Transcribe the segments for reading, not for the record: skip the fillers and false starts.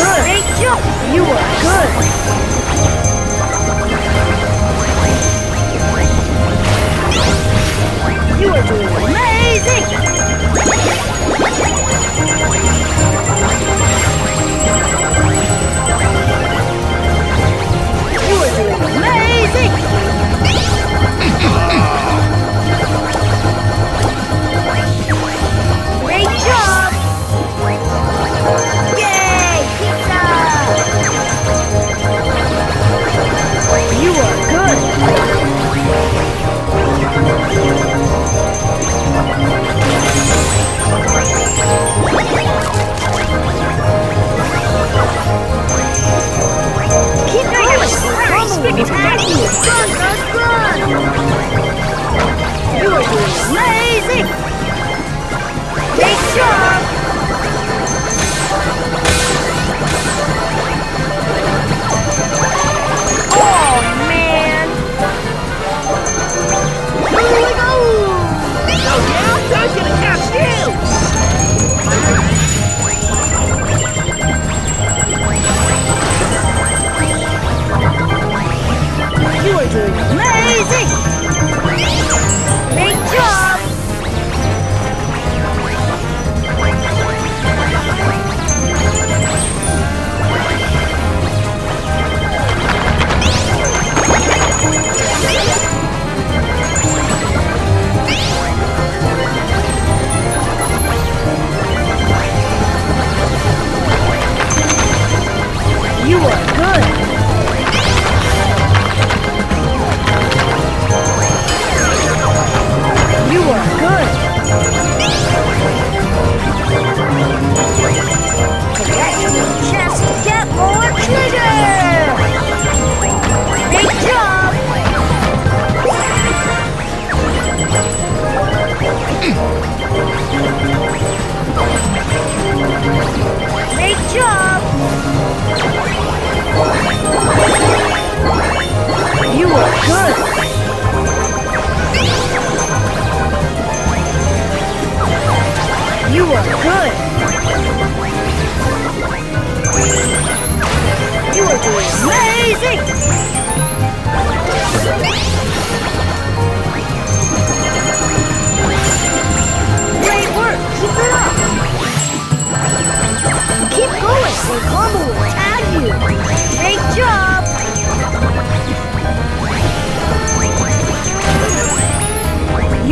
good. Great job. You were good. You are doing amazing. You are doing amazing. Great job. Yay! Pizza! You are good. Keep going. You are amazing. Great job. You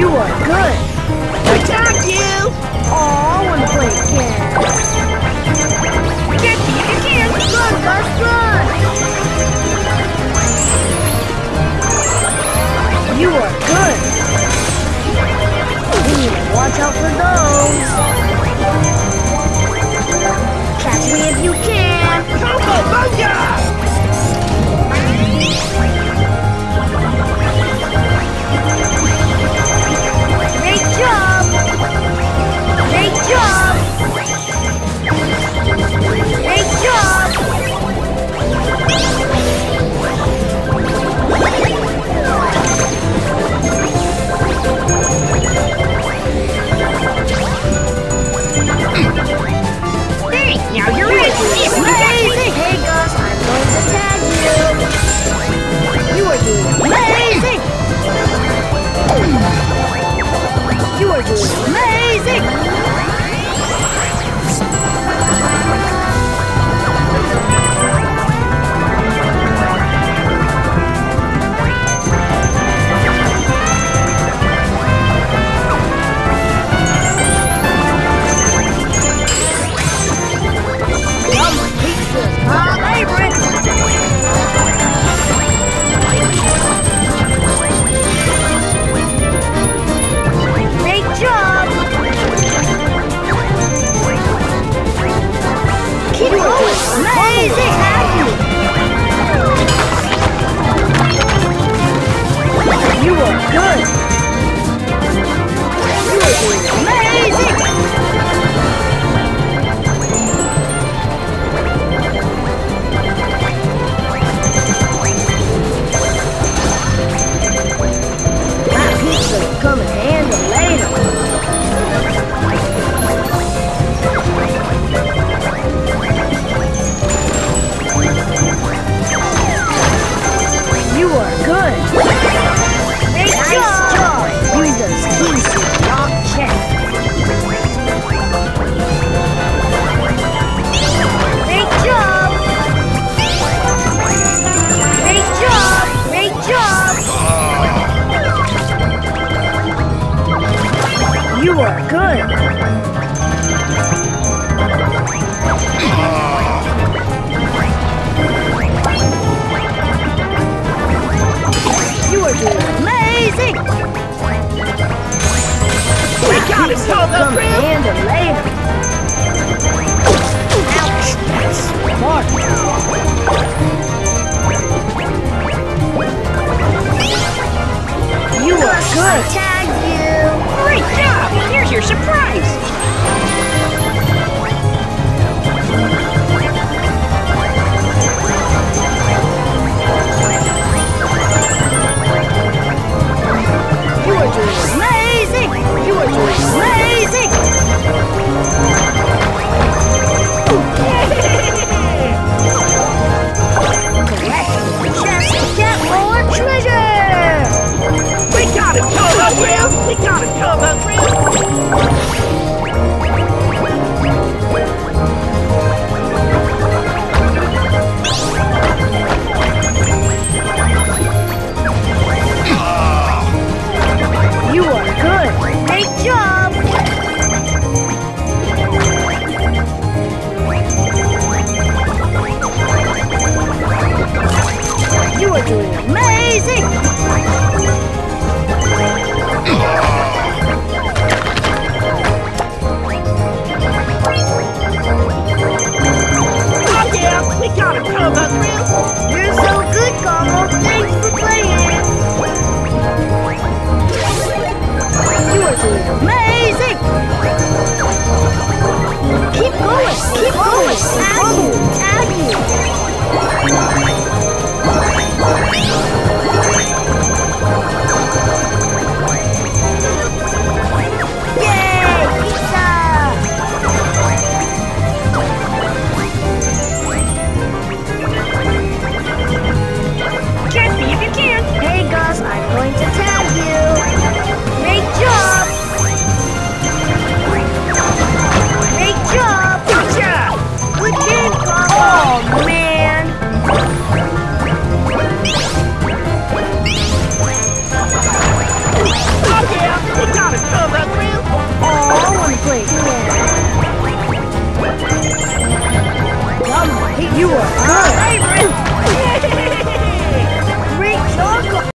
are good. I got you! Aw, I wanna play You are good.